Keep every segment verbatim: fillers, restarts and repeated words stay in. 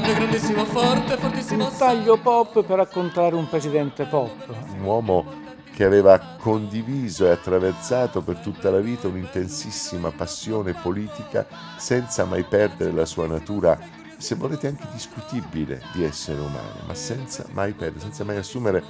grande, grandissimo, forte, fortissimo. Un taglio pop per raccontare un presidente pop. Un uomo che aveva condiviso e attraversato per tutta la vita un'intensissima passione politica senza mai perdere la sua natura, se volete anche discutibile, di essere umano, ma senza mai perdere, senza mai assumere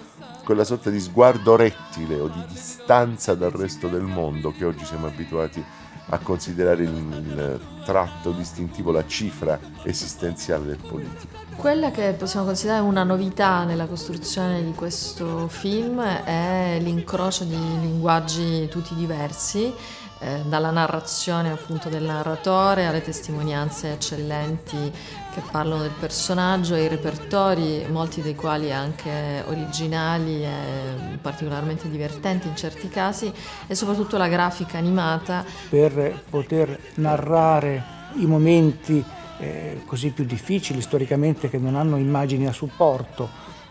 quella sorta di sguardo rettile o di distanza dal resto del mondo che oggi siamo abituati a considerare il, il tratto distintivo, la cifra esistenziale del politico. Quella che possiamo considerare una novità nella costruzione di questo film è l'incrocio di linguaggi tutti diversi, eh, dalla narrazione appunto del narratore alle testimonianze eccellenti che parlano del personaggio, ai repertori, molti dei quali anche originali e particolarmente divertenti in certi casi, e soprattutto la grafica animata. Per poter narrare i momenti eh, così più difficili storicamente, che non hanno immagini a supporto,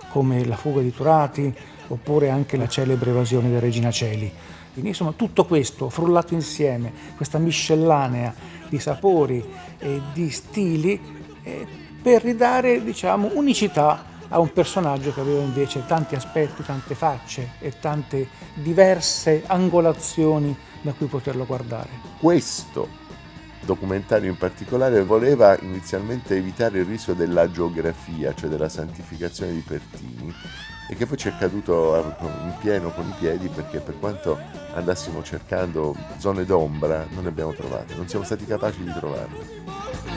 come la fuga di Turati oppure anche la celebre evasione della Regina Celi. Quindi insomma tutto questo frullato insieme, questa miscellanea di sapori e di stili, eh, per ridare, diciamo, unicità a un personaggio che aveva invece tanti aspetti, tante facce e tante diverse angolazioni da cui poterlo guardare. Questo documentario in particolare voleva inizialmente evitare il rischio della geografia, cioè della santificazione di Pertini, e che poi ci è caduto in pieno con i piedi, perché per quanto andassimo cercando zone d'ombra non ne abbiamo trovate, non siamo stati capaci di trovarle.